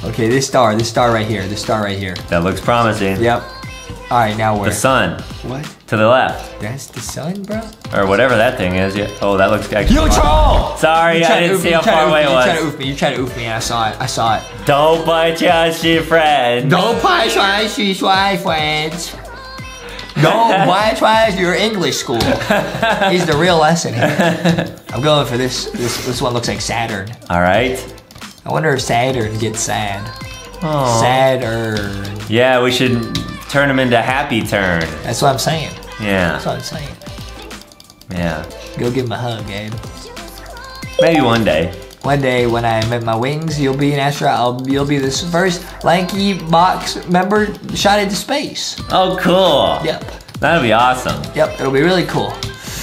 Okay, this star, this star right here, this star right here. That looks promising. Yep. All right, now where? The sun. What? To the left. That's the sun, bro? Or whatever that thing is. Yeah. Oh, that looks actually. You troll! Sorry, I didn't see how far away it was. You tried to oof me, you tried to oof me, and I saw it, I saw it. Don't punch your friends. Don't punch your friends. Don't punch your English school. Is the real lesson here. I'm going for this, this, this one looks like Saturn. All right. I wonder if Saturn gets sad. Aww. Saturn. Yeah, we should turn them into happy turn. That's what I'm saying. Yeah. That's what I'm saying. Yeah. Go give him a hug, Gabe. Maybe one day. One day when I'm at my wings, you'll be an astronaut. I'll, you'll be the first LankyBox member shot into space. Oh, cool. Yep. That'll be awesome. Yep, it'll be really cool.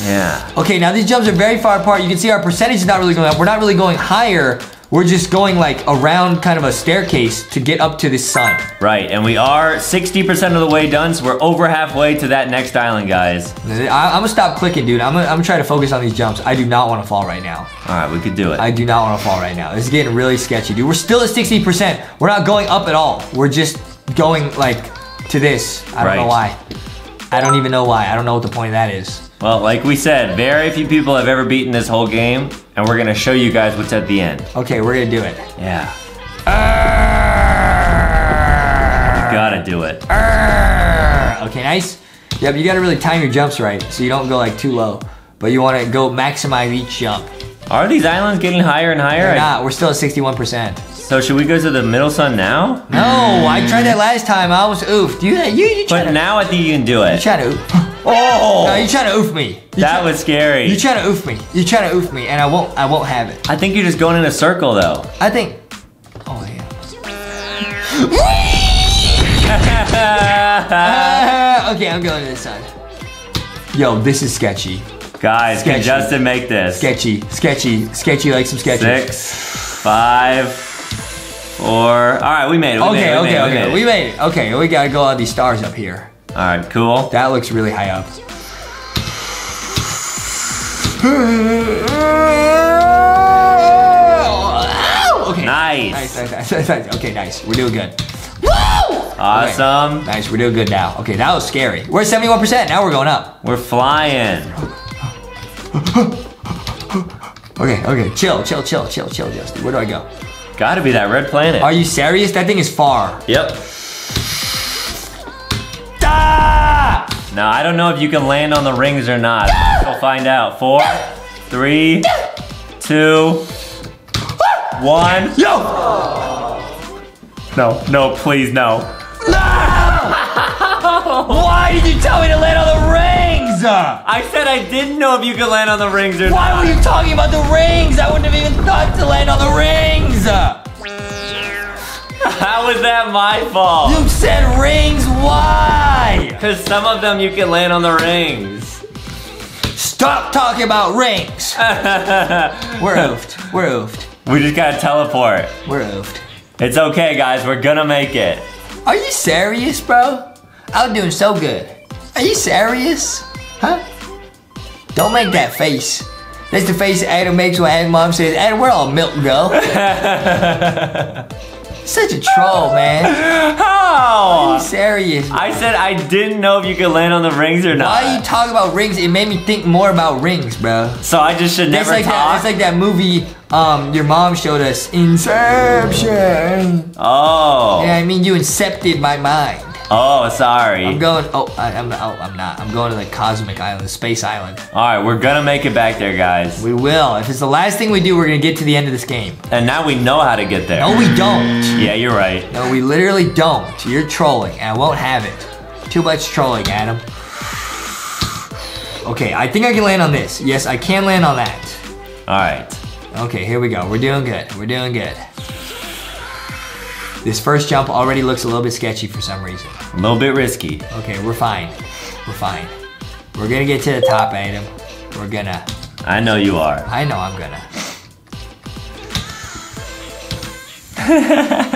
Yeah. Okay, now these jumps are very far apart. You can see our percentage is not really going up. We're not really going higher. We're just going like around kind of a staircase to get up to the sun. Right, and we are sixty percent of the way done, so we're over halfway to that next island, guys. I, I'm gonna stop clicking, dude. I'm gonna, I'm gonna try to focus on these jumps. I do not wanna fall right now. All right, we could do it. I do not wanna fall right now. This is getting really sketchy, dude. We're still at sixty percent. We're not going up at all. We're just going like to this. I don't right. know why. I don't even know why. I don't know what the point of that is. Well, like we said, very few people have ever beaten this whole game. And we're gonna show you guys what's at the end. Okay, we're gonna do it. Yeah. Uh, you gotta do it. Uh, okay, nice. Yeah, but you gotta really time your jumps right, so you don't go like too low. But you wanna go maximize each jump. Are these islands getting higher and higher? They're not, we're still at sixty-one percent. So should we go to the middle sun now? No, I tried that last time, I almost oofed. You, you, you tried But to, now I think you can do it. You try to oof. Oh! No, you trying to oof me. You that try, was scary. You trying to oof me. You trying to oof me, and I won't. I won't have it. I think you're just going in a circle, though. I think. Oh yeah. uh, okay, I'm going to the sun. Yo, this is sketchy. Guys, sketchy. Can Justin make this? Sketchy, sketchy, sketchy, like some sketchy. Six, five, four. All right, we made it. We okay, made it, we okay, made it, okay. We made, we made it. Okay, we gotta go all these stars up here. All right, cool. That looks really high up. Okay. Nice. Nice, nice, nice, nice. Okay, nice. We're doing good. Woo! Awesome. Okay. Nice, we're doing good now. Okay, that was scary. We're at seventy-one percent, now we're going up. We're flying. Okay, okay, chill, chill, chill, chill, chill, Justin. Where do I go? Gotta be that red planet. Are you serious? That thing is far. Yep. Now, I don't know if you can land on the rings or not. We'll find out. Four, three, two, one. Yo! No, no, please, no. No! Why did you tell me to land on the rings? I said I didn't know if you could land on the rings or Why not. Why were you talking about the rings? I wouldn't have even thought to land on the rings. How was that my fault? You said rings, why? Because some of them you can land on the rings. Stop talking about rings. We're oofed. We're oofed. We just gotta teleport. We're oofed. It's okay, guys. We're gonna make it. Are you serious, bro? I'm doing so good. Are you serious? Huh? Don't make that face. That's the face Adam makes when Adam's mom says, Adam, where'd all milk go? Such a troll, man. How? Are you serious, man? I said I didn't know if you could land on the rings or not. Why are you talking about rings? It made me think more about rings, bro. So I just should never that's like talk? That, that's like that movie um, your mom showed us, Inception. Oh. Yeah, I mean you incepted my mind. Oh, sorry. I'm going, oh, I, I'm, oh, I'm not. I'm going to the Cosmic Island, Space Island. All right, we're gonna make it back there, guys. We will. If it's the last thing we do, we're gonna get to the end of this game. And now we know how to get there. No, we don't. Yeah, you're right. No, we literally don't. You're trolling, and I won't have it. Too much trolling, Adam. Okay, I think I can land on this. Yes, I can land on that. All right. Okay, here we go. We're doing good. We're doing good. This first jump already looks a little bit sketchy for some reason. A little bit risky. Okay, we're fine. We're fine. We're gonna get to the top, Adam. We're gonna. I know you are. I know I'm gonna. Alright,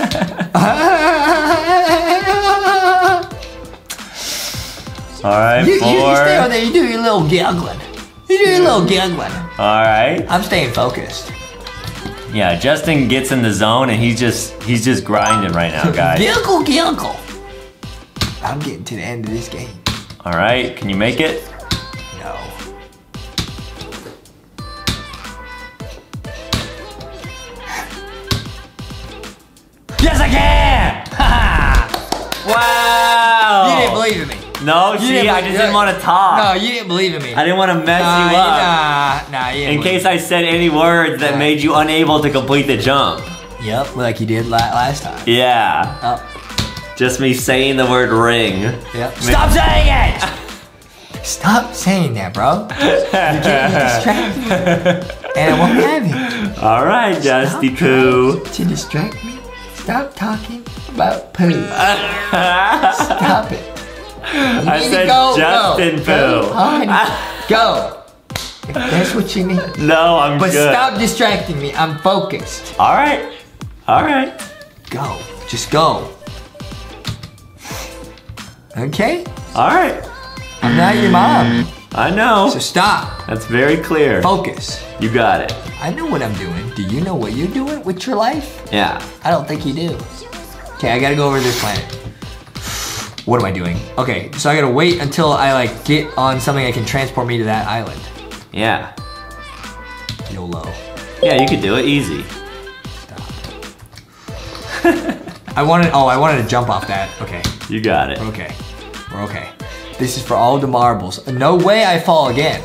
you, four. You, you stay on there, you do your little giggling. You do your little giggling. Alright. I'm staying focused. Yeah, Justin gets in the zone and he's just he's just grinding right now, guys. Giggle, giggle. I'm getting to the end of this game. Alright, can you make it? No. Yes, I can! Wow! You didn't believe in me. No, you see, didn't I just didn't want to talk. No, you didn't believe in me. I didn't want to mess nah, you up. Nah, nah, you didn't In case me. I said any words that nah. made you unable to complete the jump. Yep, like you did last time. Yeah. Oh. Just me saying the word ring. Yep. Stop saying it! Stop saying that, bro. You're getting distracted. And I won't have it. All right, Dusty Poo. To distract me. Stop talking about poo. Stop it. You I said go, Justin go. Poo. Go, go. If that's what you need. No, I'm but good. But stop distracting me. I'm focused. All right. All right. Go. Just go. Okay. All right. I'm not your mom. I know. So stop. That's very clear. Focus. You got it. I know what I'm doing. Do you know what you're doing with your life? Yeah. I don't think you do. Okay, I gotta go over to this planet. What am I doing? Okay, so I gotta wait until I like get on something that can transport me to that island. Yeah. YOLO. Yeah, you could do it easy. Stop. I wanted, oh, I wanted to jump off that. Okay. You got it. We're okay. We're okay. This is for all the marbles. No way I fall again.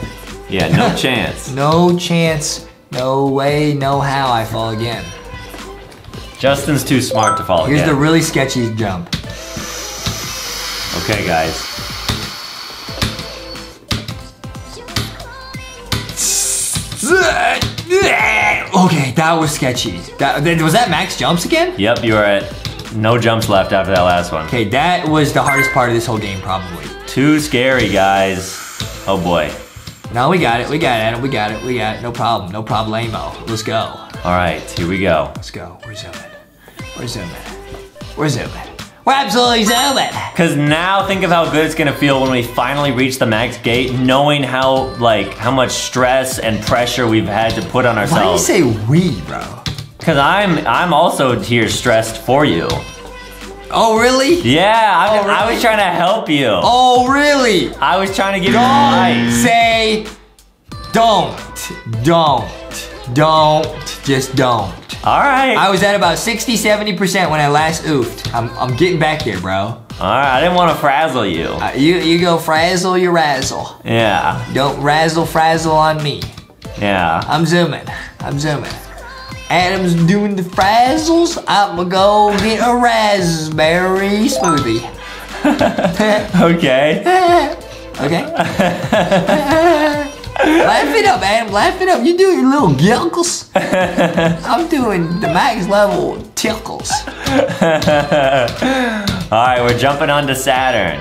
Yeah, no chance. No chance. No way, no how I fall again. Justin's too smart to fall Here's again. Here's the really sketchy jump. Okay, guys. Okay, that was sketchy. That, was that max jumps again? Yep, you were at no jumps left after that last one. Okay, that was the hardest part of this whole game, probably. Too scary, guys. Oh, boy. No, we got it, we got it, we got it, we got it. No problem, no problemo. Let's go. All right, here we go. Let's go. We're zooming. We're zooming. We're zooming. We're absolutely zooming. Because now think of how good it's gonna feel when we finally reach the max gate, knowing how like how much stress and pressure we've had to put on ourselves. Why do you say we, bro? Because I'm I'm also here stressed for you. Oh really? Yeah, I, oh, really? I was trying to help you. Oh really? I was trying to give you advice. Say, don't, don't, don't, just don't. All right. I was at about sixty, seventy percent when I last oofed. I'm, I'm getting back here, bro. All right, I didn't want to frazzle you. Uh, you, you go frazzle your razzle. Yeah. Don't razzle frazzle on me. Yeah. I'm zooming. I'm zooming. Adam's doing the frazzles. I'ma go get a raspberry smoothie. Okay. Okay. Laugh it up, Adam. Laugh it up. You do your little giggles. I'm doing the max level tickles. All right, we're jumping onto Saturn.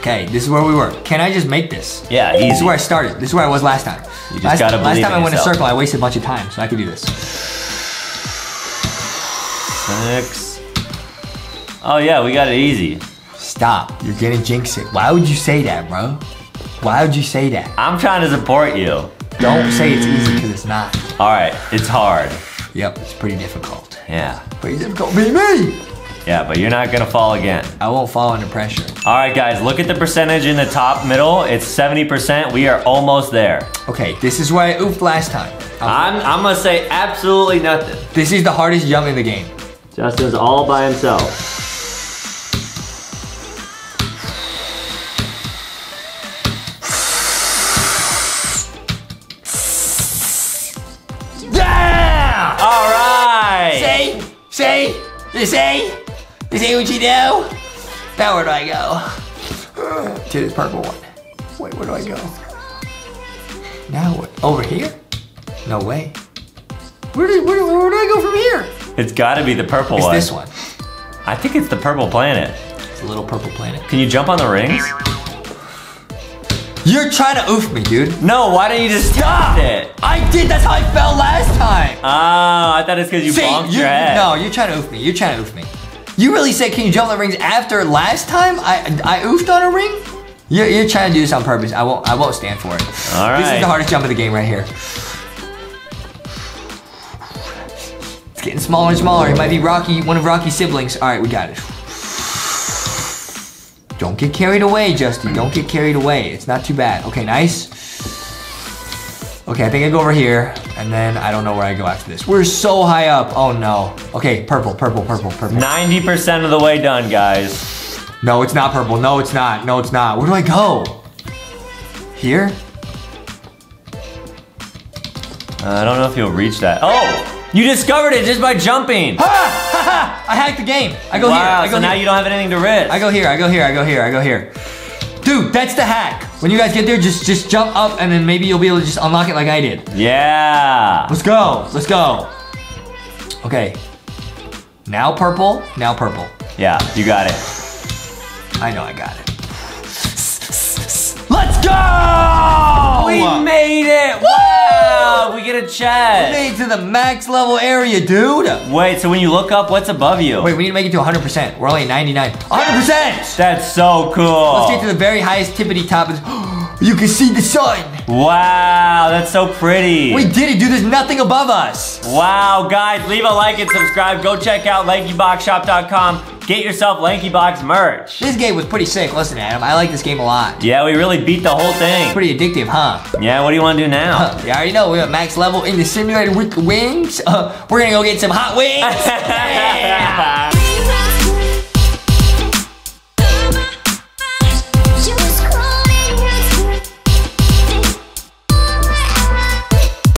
Okay, this is where we were. Can I just make this? Yeah, easy. This is where I started. This is where I was last time. You just last, gotta believe in yourself. Last time I went in a circle, I wasted a bunch of time, so I could do this. Six. Oh yeah, we got it easy. Stop, you're gonna jinx it. Why would you say that, bro? Why would you say that? I'm trying to support you. Don't say it's easy, because it's not. All right, it's hard. Yep, it's pretty difficult. Yeah. Pretty difficult, baby! Yeah, but you're not gonna fall again. I won't fall under pressure. All right, guys, look at the percentage in the top middle. It's seventy percent, we are almost there. Okay, this is where I oofed last time. I'm, I'm gonna say absolutely nothing. This is the hardest jump in the game. Justin's all by himself. Yeah! All right. Say, say, you say, you say what you know. Now where do I go? To this purple one. Wait, where do I go? Now what? Over here? No way. Where do where, where do I go from here? It's gotta be the purple it's one. It's this one. I think it's the purple planet. It's a little purple planet. Can you jump on the rings? You're trying to oof me, dude. No, why don't you just stop it? I did. That's how I fell last time. Oh, I thought it's because you See, bonked you, your head. No, you're trying to oof me. You're trying to oof me. You really said, can you jump on the rings after last time I I oofed on a ring? You're, you're trying to do this on purpose. I won't, I won't stand for it. All right. This is the hardest jump of the game right here. It's getting smaller and smaller. It might be Rocky, one of Rocky's siblings. All right, we got it. Don't get carried away, Justin. Don't get carried away. It's not too bad. Okay, nice. Okay, I think I go over here, and then I don't know where I go after this. We're so high up. Oh, no. Okay, purple, purple, purple, purple. ninety percent of the way done, guys. No, it's not purple. No, it's not. No, it's not. Where do I go? Here? Uh, I don't know if you'll reach that. Oh! You discovered it just by jumping. Ha! Ha! Ha! I hacked the game. I go wow, here. I go so now here. You don't have anything to risk. I go here. I go here. I go here. I go here. Dude, that's the hack. When you guys get there, just just jump up, and then maybe you'll be able to just unlock it like I did. Yeah. Let's go. Let's go. Okay. Now purple. Now purple. Yeah, you got it. I know I got it. Let's go! We made it. Woo! We get a chest. We made it to the max level area, dude. Wait, so when you look up, what's above you? Wait, we need to make it to one hundred percent. We're only at ninety-nine. one hundred percent! That's so cool. Let's get to the very highest tippity top. You can see the sun. Wow, that's so pretty. We did it, dude. There's nothing above us. Wow, guys, leave a like and subscribe. Go check out lanky box shop dot com. Get yourself LankyBox merch. This game was pretty sick. Listen, Adam, I like this game a lot. Yeah, we really beat the whole thing. Pretty addictive, huh? Yeah, what do you want to do now? You already know, we're at max level in the simulator with wings. Uh, we're going to go get some hot wings. Yeah.